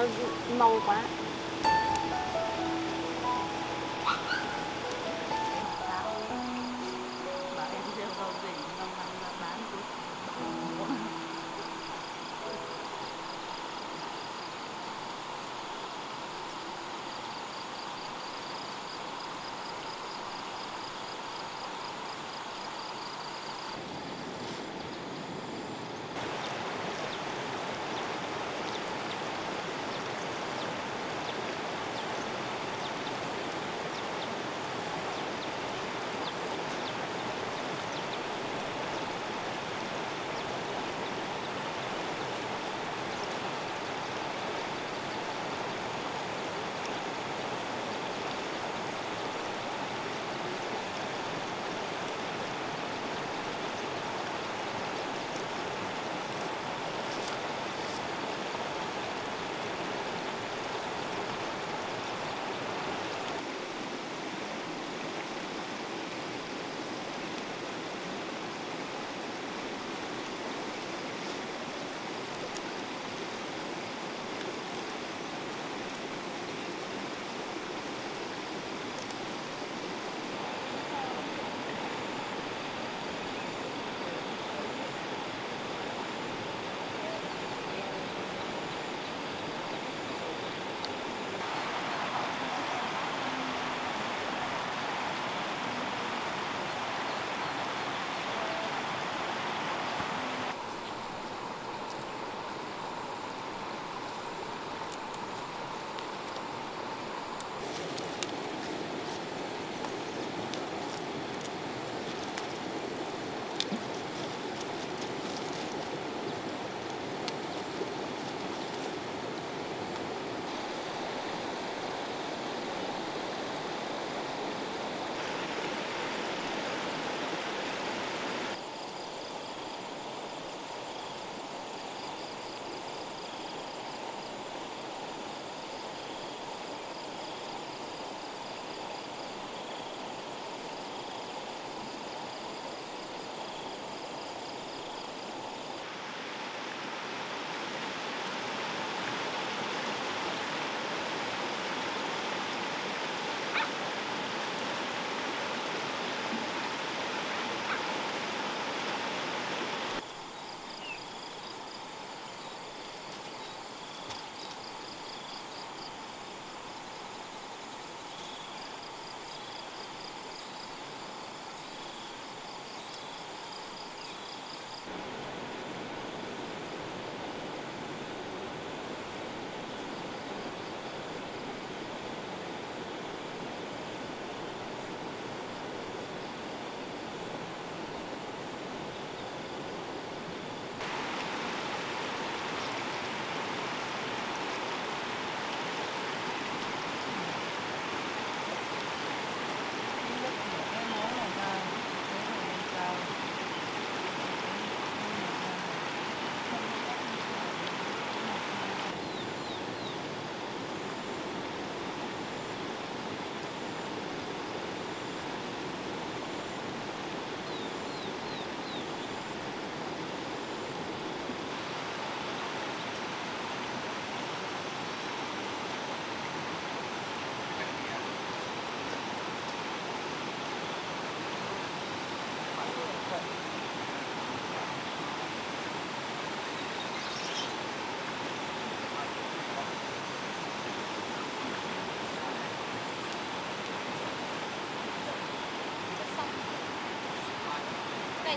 Nó màu quá.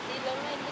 Đi lớn lên đi.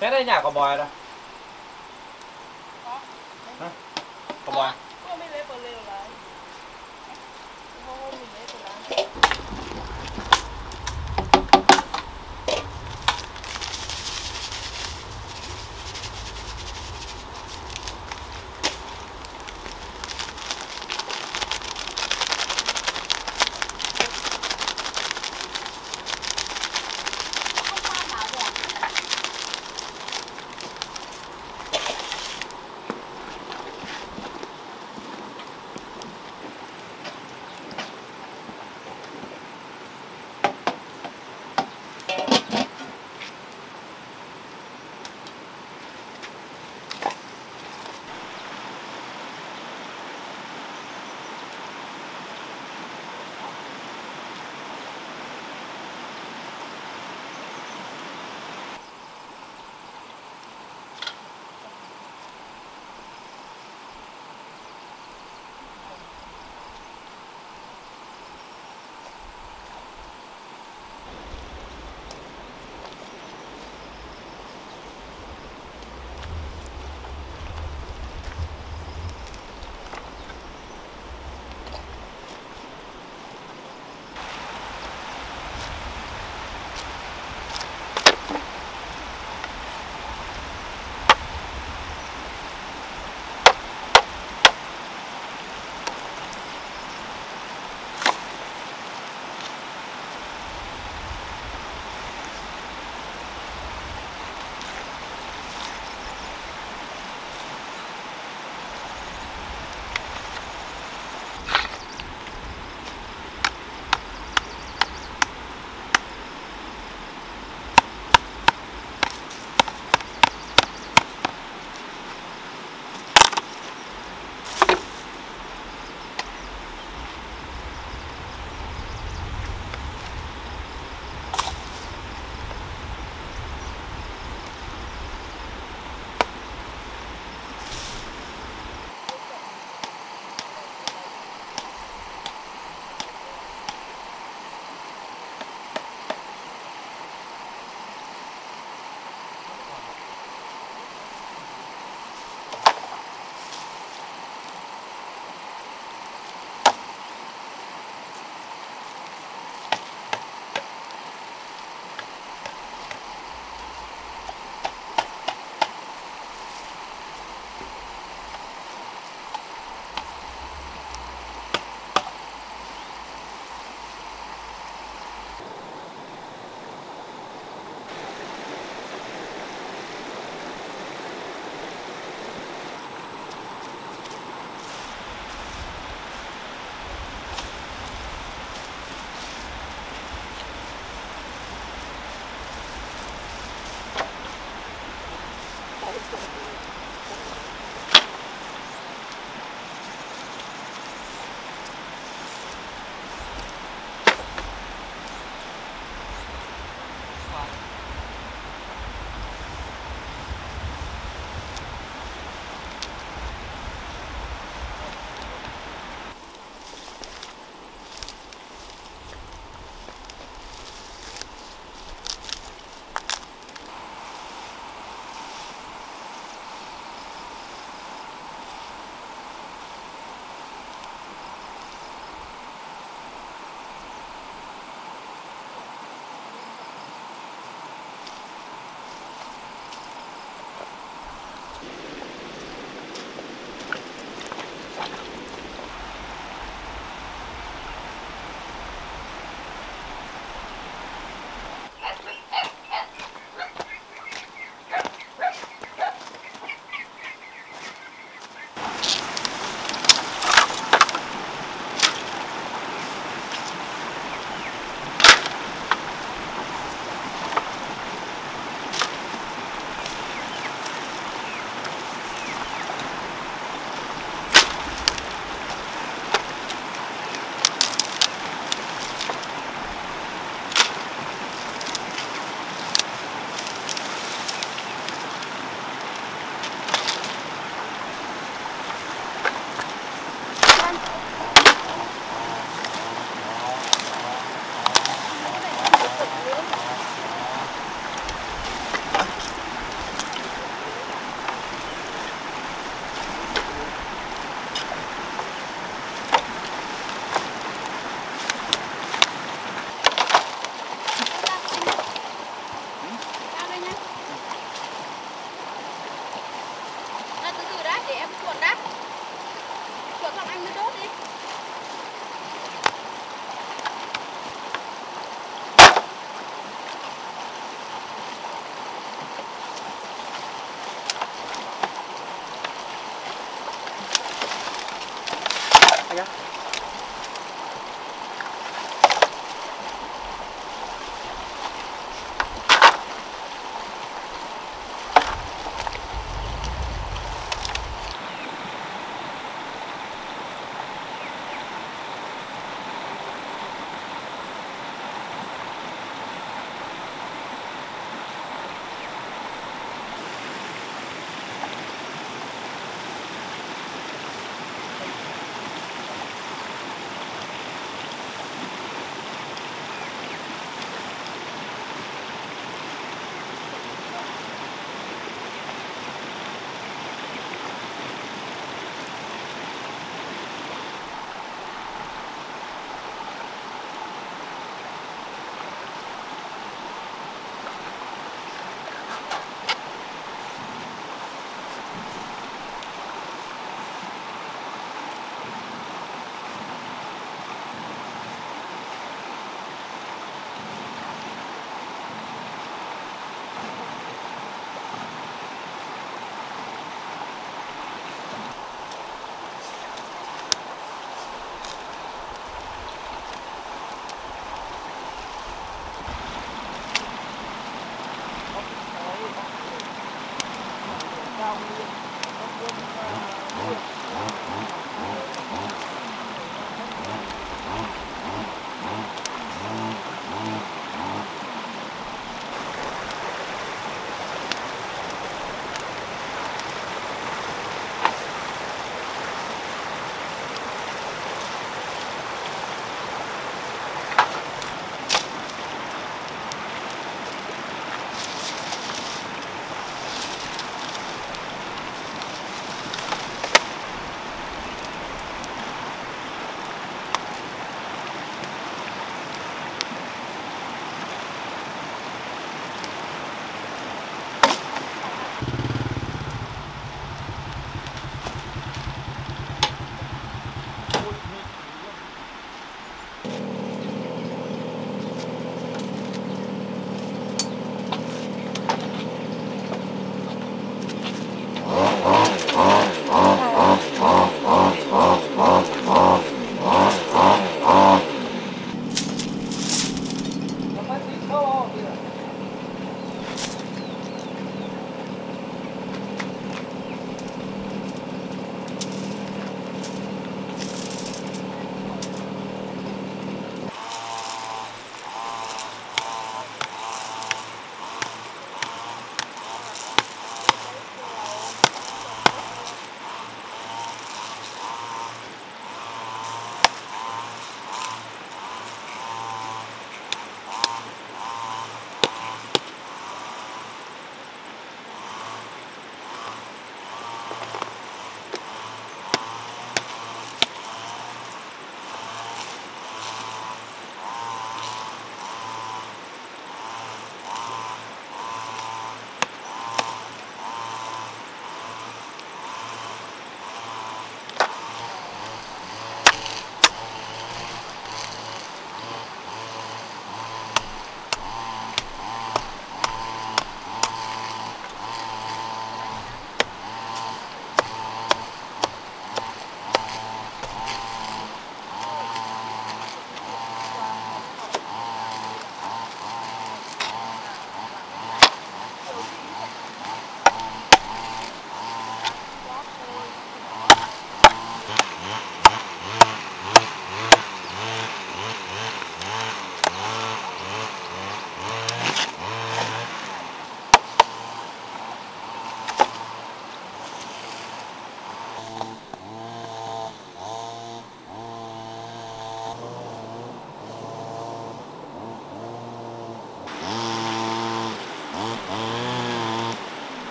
Thế đây nhà có bòi đâu? Có bòi.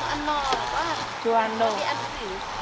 Nó ăn no quá. Chưa ăn đâu. Ăn cái gì?